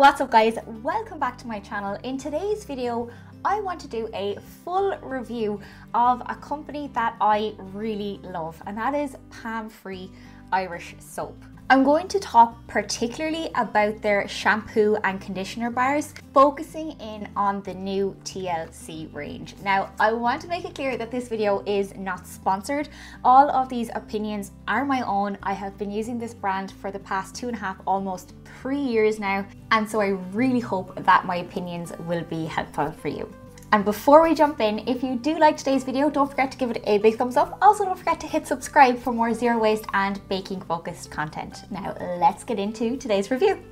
What's up guys, welcome back to my channel. In today's video I want to do a full review of a company that I really love, and that is Palm Free Irish Soap. I'm going to talk particularly about their shampoo and conditioner bars, focusing in on the new TLC range. Now, I want to make it clear that this video is not sponsored. All of these opinions are my own. I have been using this brand for the past 2.5, almost 3 years now, and so I really hope that my opinions will be helpful for you. And before we jump in, if you do like today's video, don't forget to give it a big thumbs up. Also, don't forget to hit subscribe for more zero waste and baking focused content. Now let's get into today's review.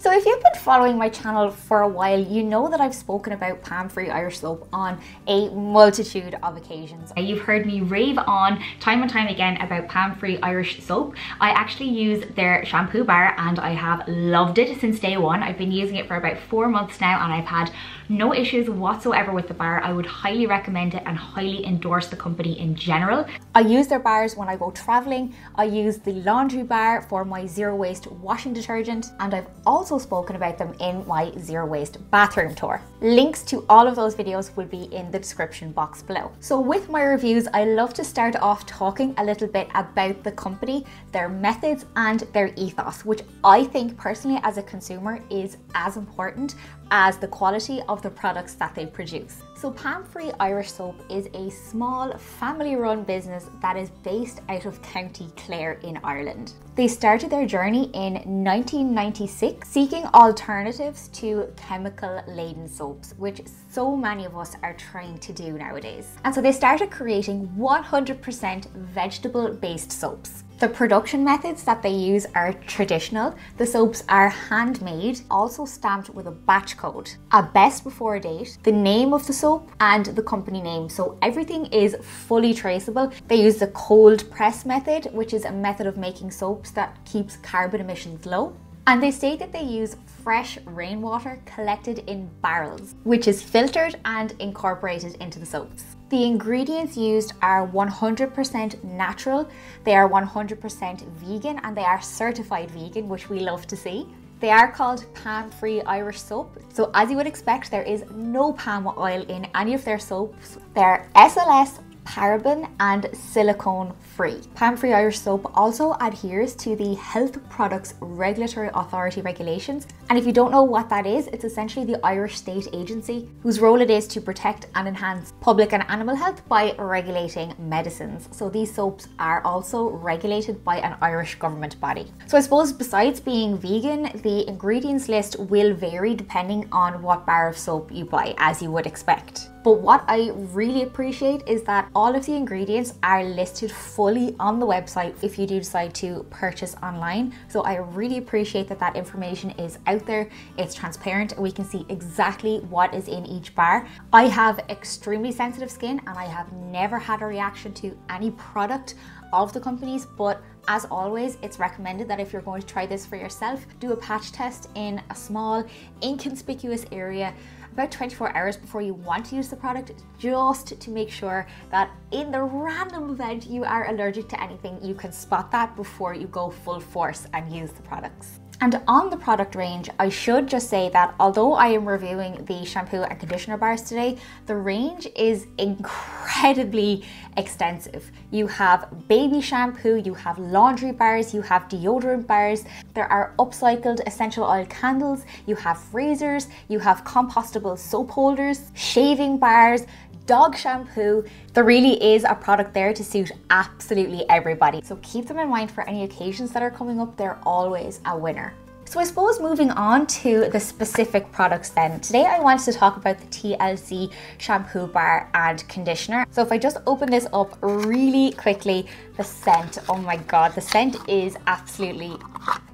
So if you've been following my channel for a while, you know that I've spoken about Palm Free Irish Soap on a multitude of occasions. You've heard me rave on time and time again about Palm Free Irish Soap. I actually use their shampoo bar and I have loved it since day one. I've been using it for about 4 months now and I've had no issues whatsoever with the bar. I would highly recommend it and highly endorse the company in general. I use their bars when I go traveling. I use the laundry bar for my zero waste washing detergent, and I've also spoken about them in my zero waste bathroom tour. Links to all of those videos will be in the description box below. So with my reviews, I love to start off talking a little bit about the company, their methods and their ethos, which I think personally as a consumer is as important as the quality of the products that they produce. So Palm Free Irish Soap is a small family-run business that is based out of County Clare in Ireland. They started their journey in 1996, seeking alternatives to chemical-laden soaps, which so many of us are trying to do nowadays. And so they started creating 100% vegetable-based soaps. The production methods that they use are traditional. The soaps are handmade, also stamped with a batch code, a best before date, the name of the soap and the company name. So everything is fully traceable. They use the cold press method, which is a method of making soaps that keeps carbon emissions low. And they state that they use fresh rainwater collected in barrels, which is filtered and incorporated into the soaps. The ingredients used are 100% natural, they are 100% vegan, and they are certified vegan, which we love to see. They are called Palm Free Irish Soap. So as you would expect, there is no palm oil in any of their soaps. They're SLS, paraben and silicone free. Palm Free Irish Soap also adheres to the Health Products Regulatory Authority regulations. And if you don't know what that is, it's essentially the Irish state agency whose role it is to protect and enhance public and animal health by regulating medicines. So these soaps are also regulated by an Irish government body. So I suppose besides being vegan, the ingredients list will vary depending on what bar of soap you buy, as you would expect. But what I really appreciate is that all of the ingredients are listed fully on the website if you do decide to purchase online. So I really appreciate that that information is out there, it's transparent, and we can see exactly what is in each bar. I have extremely sensitive skin and I have never had a reaction to any product of the companies, but as always, it's recommended that if you're going to try this for yourself, do a patch test in a small, inconspicuous area about 24 hours before you want to use the product, just to make sure that in the random event you are allergic to anything, you can spot that before you go full force and use the products. And on the product range, I should just say that although I am reviewing the shampoo and conditioner bars today, the range is incredibly extensive. You have baby shampoo, you have laundry bars, you have deodorant bars, there are upcycled essential oil candles, you have razors, you have compostable soap holders, shaving bars, dog shampoo. There really is a product there to suit absolutely everybody. So keep them in mind for any occasions that are coming up, they're always a winner. So I suppose moving on to the specific products then. Today I wanted to talk about the TLC shampoo bar and conditioner. So if I just open this up really quickly, the scent, oh my God, the scent is absolutely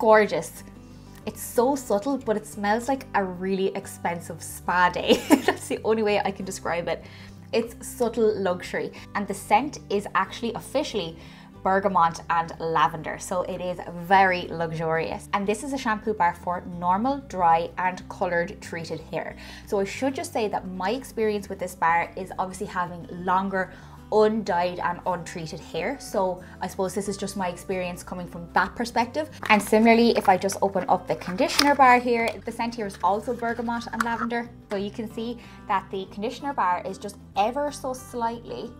gorgeous. It's so subtle, but it smells like a really expensive spa day. That's the only way I can describe it. It's subtle luxury, and the scent is actually officially bergamot and lavender, so it is very luxurious. And this is a shampoo bar for normal, dry and colored treated hair. So I should just say that my experience with this bar is obviously having longer undyed and untreated hair. So I suppose this is just my experience coming from that perspective. And similarly, if I just open up the conditioner bar here, the scent here is also bergamot and lavender. So you can see that the conditioner bar is just ever so slightly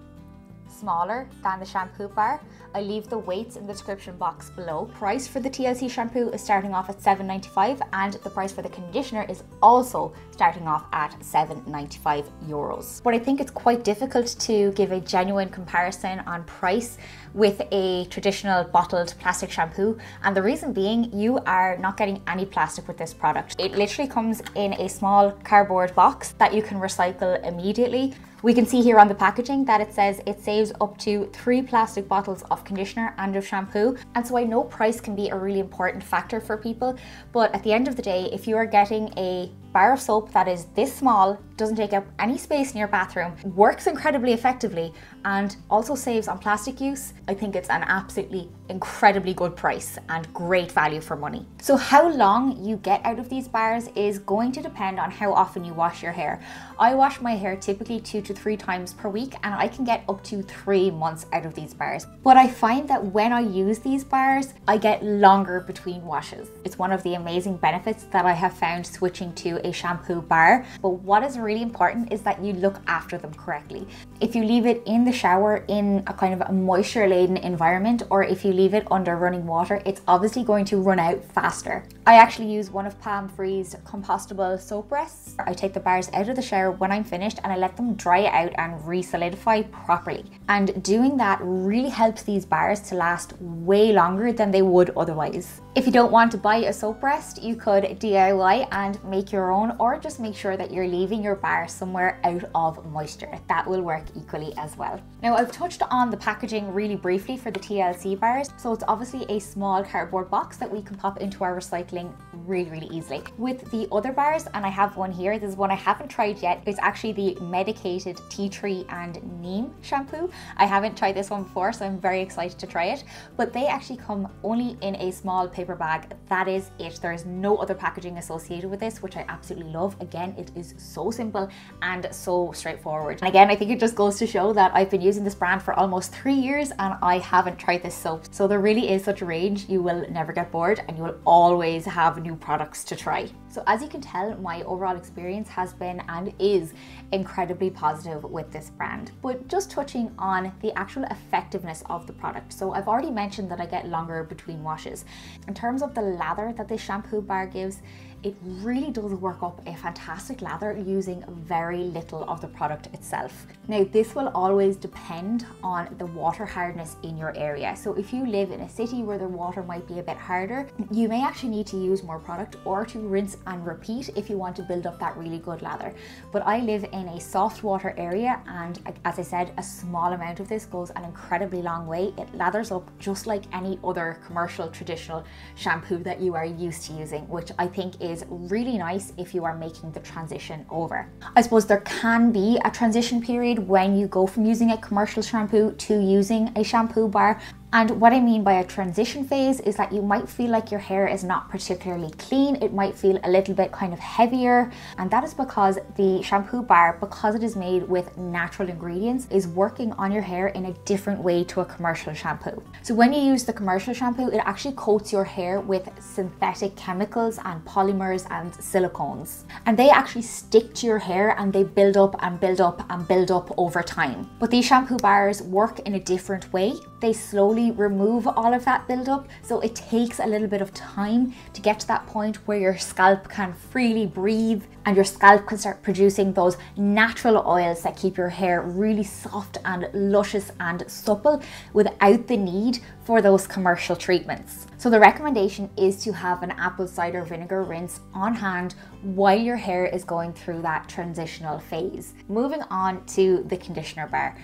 smaller than the shampoo bar. I leave the weights in the description box below. Price for the TLC shampoo is starting off at €7.95 and the price for the conditioner is also starting off at €7.95. But I think it's quite difficult to give a genuine comparison on price with a traditional bottled plastic shampoo, and the reason being you are not getting any plastic with this product. It literally comes in a small cardboard box that you can recycle immediately. We can see here on the packaging that it says it saves up to 3 plastic bottles of conditioner and of shampoo. And so I know price can be a really important factor for people, but at the end of the day, if you are getting a bar of soap that is this small, doesn't take up any space in your bathroom, works incredibly effectively, and also saves on plastic use, I think it's an absolutely incredibly good price and great value for money. So how long you get out of these bars is going to depend on how often you wash your hair. I wash my hair typically 2 to 3 times per week, and I can get up to 3 months out of these bars. But I find that when I use these bars, I get longer between washes. It's one of the amazing benefits that I have found switching to a shampoo bar. But what is really important is that you look after them correctly. If you leave it in the shower in a kind of a moisture-laden environment, or if you leave it under running water, it's obviously going to run out faster. I actually use one of Palm Free's compostable soap rests. I take the bars out of the shower when I'm finished and I let them dry out and re-solidify properly. And doing that really helps these bars to last way longer than they would otherwise. If you don't want to buy a soap rest, you could DIY and make your own, or just make sure that you're leaving your bar somewhere out of moisture. That will work equally as well. Now, I've touched on the packaging really briefly for the TLC bars. So it's obviously a small cardboard box that we can pop into our recycling really easily. With the other bars, and I have one here, this is one I haven't tried yet. It's actually the medicated tea tree and neem shampoo. I haven't tried this one before, so I'm very excited to try it. But they actually come only in a small paper bag. That is it. There is no other packaging associated with this, which I absolutely love. Again, it is so simple and so straightforward. And again, I think it just goes to show that I've been using this brand for almost 3 years and I haven't tried this soap. So there really is such a range. You will never get bored and you will always have new products to try. So as you can tell, my overall experience has been and is incredibly positive with this brand. But just touching on the actual effectiveness of the product. So I've already mentioned that I get longer between washes. In terms of the lather that this shampoo bar gives, it really does work up a fantastic lather using very little of the product itself. Now, this will always depend on the water hardness in your area. So if you live in a city where the water might be a bit harder, you may actually need to use more product or to rinse and repeat if you want to build up that really good lather. But I live in a soft water area, and as I said, a small amount of this goes an incredibly long way. It lathers up just like any other commercial traditional shampoo that you are used to using, which I think is really nice if you are making the transition over. I suppose there can be a transition period when you go from using a commercial shampoo to using a shampoo bar. And what I mean by a transition phase is that you might feel like your hair is not particularly clean. It might feel a little bit kind of heavier. And that is because the shampoo bar, because it is made with natural ingredients, is working on your hair in a different way to a commercial shampoo. So when you use the commercial shampoo, it actually coats your hair with synthetic chemicals and polymers and silicones. And they actually stick to your hair and they build up and build up and build up over time. But these shampoo bars work in a different way. They slowly remove all of that buildup, so it takes a little bit of time to get to that point where your scalp can freely breathe and your scalp can start producing those natural oils that keep your hair really soft and luscious and supple without the need for those commercial treatments. So the recommendation is to have an apple cider vinegar rinse on hand while your hair is going through that transitional phase. Moving on to the conditioner bar.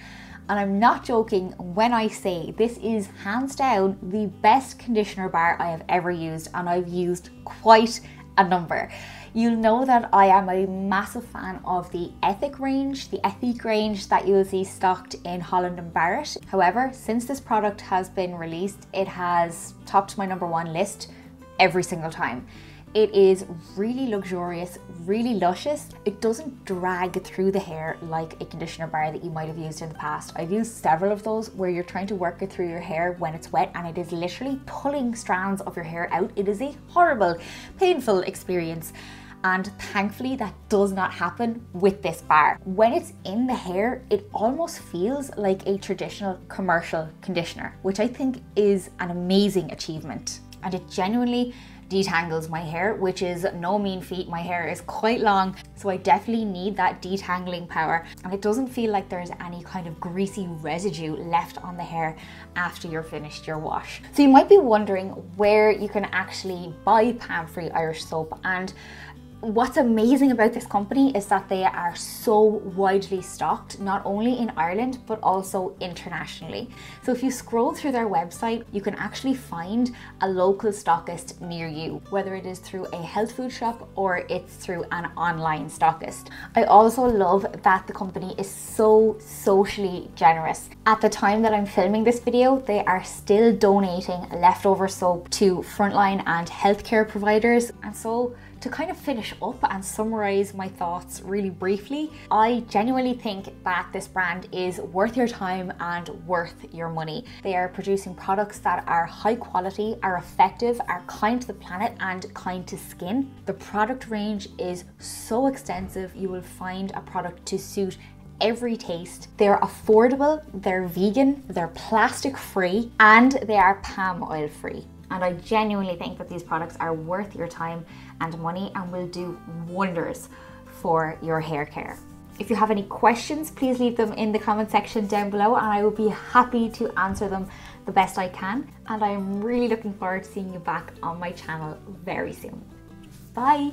And I'm not joking when I say this is hands down the best conditioner bar I have ever used, and I've used quite a number. You'll know that I am a massive fan of the Ethique range that you'll see stocked in Holland and Barrett. However, since this product has been released, it has topped my number 1 list every single time. It is really luxurious, really luscious. It doesn't drag through the hair like a conditioner bar that you might have used in the past. I've used several of those where you're trying to work it through your hair when it's wet and it is literally pulling strands of your hair out. It is a horrible, painful experience. And thankfully that does not happen with this bar. When it's in the hair, it almost feels like a traditional commercial conditioner, which I think is an amazing achievement. And it genuinely detangles my hair, which is no mean feat. My hair is quite long, so I definitely need that detangling power. And it doesn't feel like there's any kind of greasy residue left on the hair after you're finished your wash. So you might be wondering where you can actually buy Palm Free Irish Soap, and what's amazing about this company is that they are so widely stocked, not only in Ireland, but also internationally. So if you scroll through their website, you can actually find a local stockist near you, whether it is through a health food shop or it's through an online stockist. I also love that the company is so socially generous. At the time that I'm filming this video, they are still donating leftover soap to frontline and healthcare providers. And so to kind of finish up and summarize my thoughts really briefly, I genuinely think that this brand is worth your time and worth your money. They are producing products that are high quality, are effective, are kind to the planet and kind to skin. The product range is so extensive, you will find a product to suit every taste. They're affordable, they're vegan, they're plastic free, and they are palm oil free. And I genuinely think that these products are worth your time and money and will do wonders for your hair care. If you have any questions, please leave them in the comment section down below and I will be happy to answer them the best I can. And I'm really looking forward to seeing you back on my channel very soon. Bye.